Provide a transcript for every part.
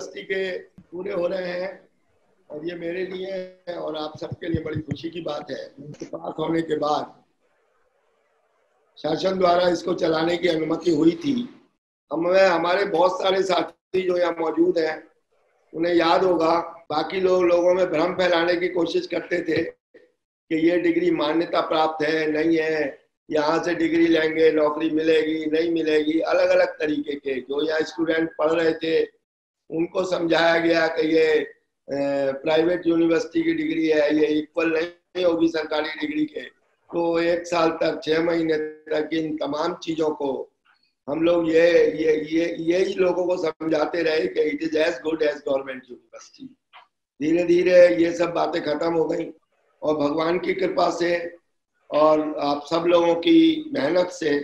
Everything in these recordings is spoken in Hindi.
10 बरस के पूरे हो रहे हैं और ये मेरे लिए और आप सबके लिए बड़ी खुशी की बात है। पास होने के बाद शासन द्वारा इसको चलाने की अनुमति हुई थी। हमें हमारे बहुत सारे साथी जो यहाँ मौजूद हैं उन्हें याद होगा, बाकी लोगों में भ्रम फैलाने की कोशिश करते थे कि ये डिग्री मान्यता प्राप्त है नहीं है, यहाँ से डिग्री लेंगे नौकरी मिलेगी नहीं मिलेगी। अलग अलग तरीके के जो यहाँ स्टूडेंट पढ़ रहे थे उनको समझाया गया कि ये प्राइवेट यूनिवर्सिटी की डिग्री है, ये इक्वल नहीं होगी सरकारी डिग्री के। तो 1 साल तक 6 महीने तक इन तमाम चीज़ों को हम लोग यही लोगों को समझाते रहे कि it is as good as government university. धीरे धीरे ये सब बातें खत्म हो गई और भगवान की कृपा से और आप सब लोगों की मेहनत से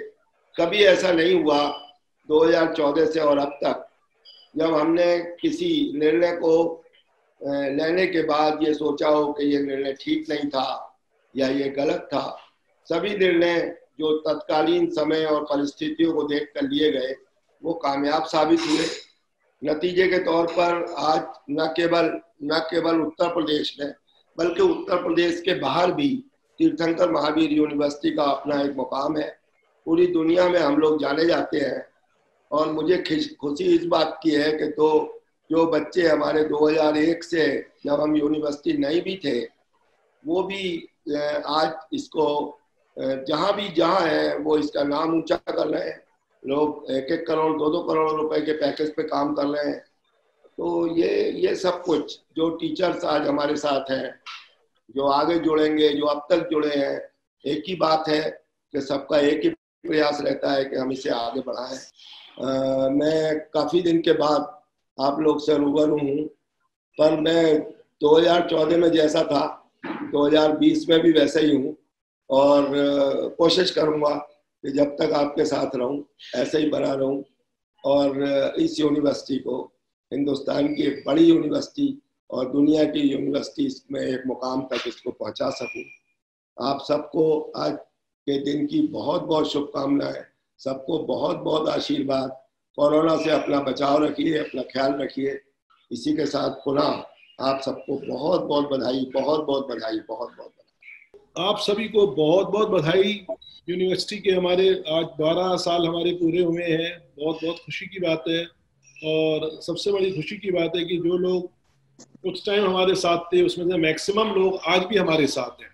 कभी ऐसा नहीं हुआ 2014 से और अब तक जब हमने किसी निर्णय को लेने के बाद ये सोचा हो कि ये निर्णय ठीक नहीं था या ये गलत था। सभी निर्णय जो तत्कालीन समय और परिस्थितियों को देखकर लिए गए वो कामयाब साबित हुए। नतीजे के तौर पर आज न केवल उत्तर प्रदेश में बल्कि उत्तर प्रदेश के बाहर भी तीर्थंकर महावीर यूनिवर्सिटी का अपना एक मुकाम है। पूरी दुनिया में हम लोग जाने जाते हैं और मुझे खुशी इस बात की है कि जो बच्चे हमारे 2001 से जब हम यूनिवर्सिटी नहीं भी थे वो भी आज इसको जहाँ है वो इसका नाम ऊंचा कर रहे हैं। लोग 1-1 करोड़ 2-2 करोड़ रुपए के पैकेज पे काम कर रहे हैं। तो ये सब कुछ जो टीचर्स आज हमारे साथ हैं जो आगे जुड़ेंगे जो अब तक जुड़े हैं, एक ही बात है कि सबका एक ही प्रयास रहता है कि हम इसे आगे बढ़ाएं। मैं काफ़ी दिन के बाद आप लोग से रूबरू हूँ, पर मैं 2014 में जैसा था 2020 में भी वैसा ही हूँ और कोशिश करूँगा कि जब तक आपके साथ रहूँ ऐसे ही बना रहूँ और इस यूनिवर्सिटी को हिंदुस्तान की एक बड़ी यूनिवर्सिटी और दुनिया की यूनिवर्सिटी में एक मुकाम तक इसको पहुँचा सकूँ। आप सबको आज के दिन की बहुत बहुत शुभकामनाएँ, सबको बहुत बहुत आशीर्वाद। कोरोना से अपना बचाव रखिए, अपना ख्याल रखिए। इसी के साथ पुनः आप सबको बहुत बहुत बधाई, बहुत बहुत बधाई, बहुत बहुत बधाई। आप सभी को बहुत बहुत बधाई। यूनिवर्सिटी के हमारे आज 12 साल हमारे पूरे हुए हैं, बहुत बहुत खुशी की बात है। और सबसे बड़ी खुशी की बात है कि जो लोग उस टाइम हमारे साथ थे उसमें से मैक्सिमम लोग आज भी हमारे साथ हैं,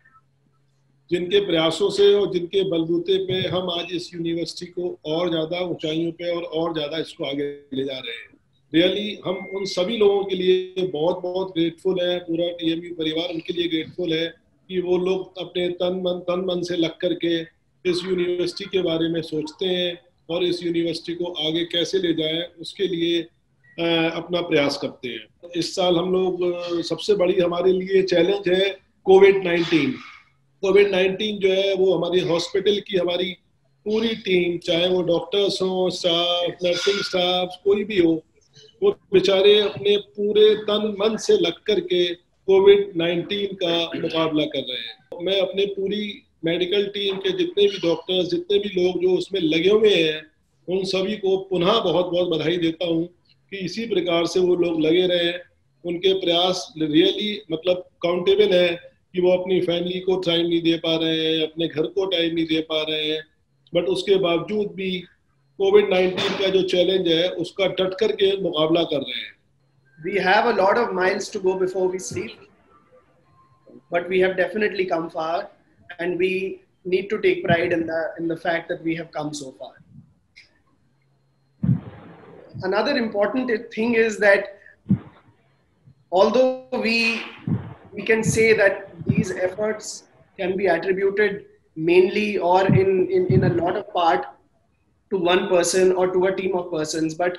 जिनके प्रयासों से और जिनके बलबूते पे हम आज इस यूनिवर्सिटी को और ज़्यादा ऊंचाइयों पे और ज़्यादा इसको आगे ले जा रहे हैं। रियली हम उन सभी लोगों के लिए बहुत बहुत ग्रेटफुल हैं। पूरा टीएमयू परिवार उनके लिए ग्रेटफुल है कि वो लोग अपने तन मन से लग करके इस यूनिवर्सिटी के बारे में सोचते हैं और इस यूनिवर्सिटी को आगे कैसे ले जाएँ उसके लिए अपना प्रयास करते हैं। इस साल हम लोग सबसे बड़ी हमारे लिए चैलेंज है कोविड-19 जो है वो हमारी हॉस्पिटल की हमारी पूरी टीम, चाहे वो डॉक्टर्स हों, स्टाफ, नर्सिंग स्टाफ, कोई भी हो, वो बेचारे अपने पूरे तन मन से लग करके कोविड-19 का मुकाबला कर रहे हैं। मैं अपने पूरी मेडिकल टीम के जितने भी डॉक्टर्स, जितने भी लोग जो उसमें लगे हुए हैं उन सभी को पुनः बहुत बहुत बधाई देता हूँ कि इसी प्रकार से वो लोग लगे रहे। उनके प्रयास रियली मतलब काउंटेबल है कि वो अपनी फैमिली को टाइम नहीं दे पा रहे हैं, अपने घर को टाइम नहीं दे पा रहे हैं, बट उसके बावजूद भी कोविड-19 का जो चैलेंज है उसका डट करके मुकाबला कर रहे हैं। We have a lot of miles to go before we sleep, but we have definitely come far and we need to take pride in the fact that we have come so far. Another important thing is that although we can say that these efforts can be attributed mainly or in a lot of part to one person or to a team of persons, but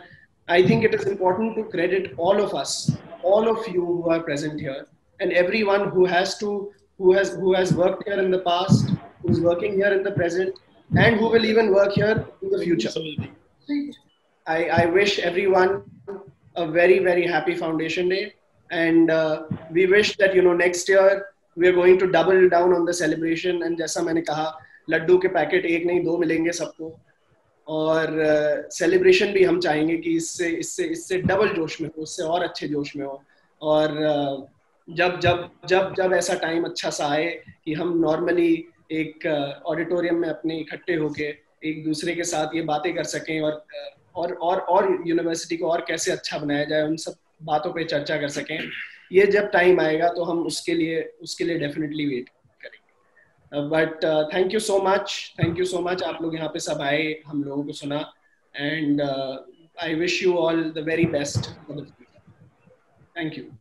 I think it is important to credit all of us, all of you who are present here, and everyone who has worked here in the past, who is working here in the present, and who will even work here in the future. I wish everyone a very, very happy Foundation Day. And we wish that next year we are going to double down on the celebration. And जैसा मैंने कहा, लड्डू के पैकेट 1 नहीं 2 मिलेंगे सबको। और सेलिब्रेशन भी हम चाहेंगे कि इससे इससे इससे डबल जोश में हो, उससे और अच्छे जोश में हो। और जब जब जब जब ऐसा टाइम अच्छा सा आए कि हम नॉर्मली एक ऑडिटोरियम में अपने इकट्ठे होके एक दूसरे के साथ ये बातें कर सकें और यूनिवर्सिटी को और कैसे अच्छा बनाया जाए, उन सब बातों पे चर्चा कर सकें, ये जब टाइम आएगा तो हम उसके लिए डेफिनेटली वेट करेंगे। But thank you so much, thank you so much, आप लोग यहाँ पे सब आए, हम लोगों को सुना, and I wish you all the very best for the future. Thank you.